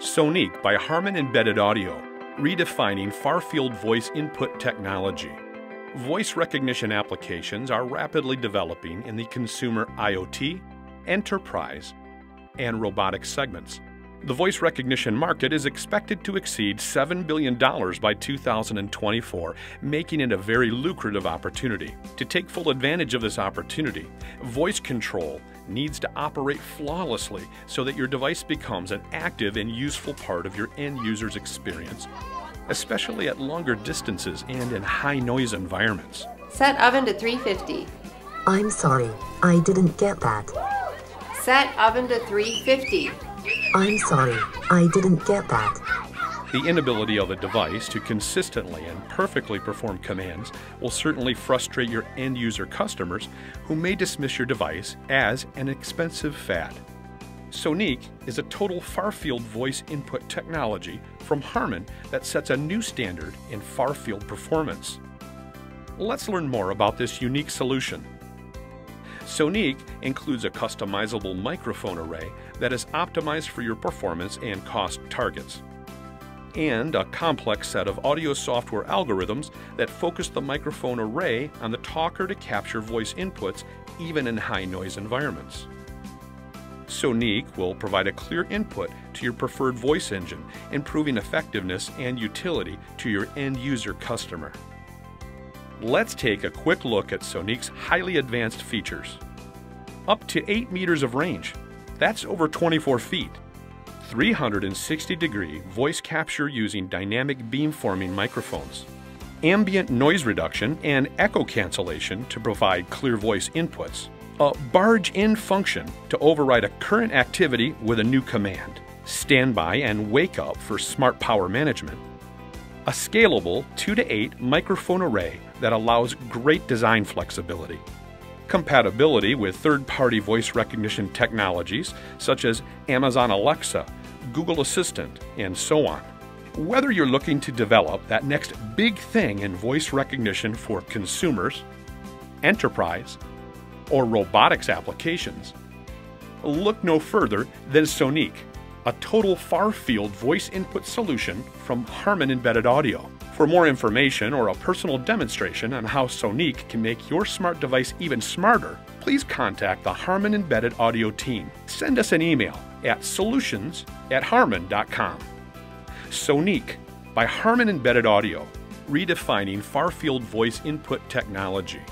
Sonique by Harman Embedded Audio, redefining far-field voice input technology. Voice recognition applications are rapidly developing in the consumer IoT, enterprise, and robotics segments. The voice recognition market is expected to exceed $7 billion by 2024, making it a very lucrative opportunity. To take full advantage of this opportunity, voice control needs to operate flawlessly so that your device becomes an active and useful part of your end user's experience, especially at longer distances and in high noise environments. Set oven to 350. I'm sorry, I didn't get that. Set oven to 350. I'm sorry, I didn't get that. The inability of a device to consistently and perfectly perform commands will certainly frustrate your end-user customers who may dismiss your device as an expensive fad. Sonique is a total far-field voice input technology from Harman that sets a new standard in far-field performance. Let's learn more about this unique solution. Sonique includes a customizable microphone array that is optimized for your performance and cost targets, and a complex set of audio software algorithms that focus the microphone array on the talker to capture voice inputs even in high noise environments. Sonique will provide a clear input to your preferred voice engine, improving effectiveness and utility to your end-user customer. Let's take a quick look at Sonique's highly advanced features. Up to 8 meters of range, that's over 24 feet. 360-degree voice capture using dynamic beamforming microphones. Ambient noise reduction and echo cancellation to provide clear voice inputs. A barge-in function to override a current activity with a new command. Standby and wake up for smart power management. A scalable 2-to-8 microphone array that allows great design flexibility. Compatibility with third-party voice recognition technologies such as Amazon Alexa, Google Assistant, and so on. Whether you're looking to develop that next big thing in voice recognition for consumers, enterprise, or robotics applications, look no further than Sonique, a total far-field voice input solution from Harman Embedded Audio. For more information or a personal demonstration on how Sonique can make your smart device even smarter, please contact the Harman Embedded Audio team. Send us an email at solutions@harman.com. Sonique by Harman Embedded Audio, redefining far-field voice input technology.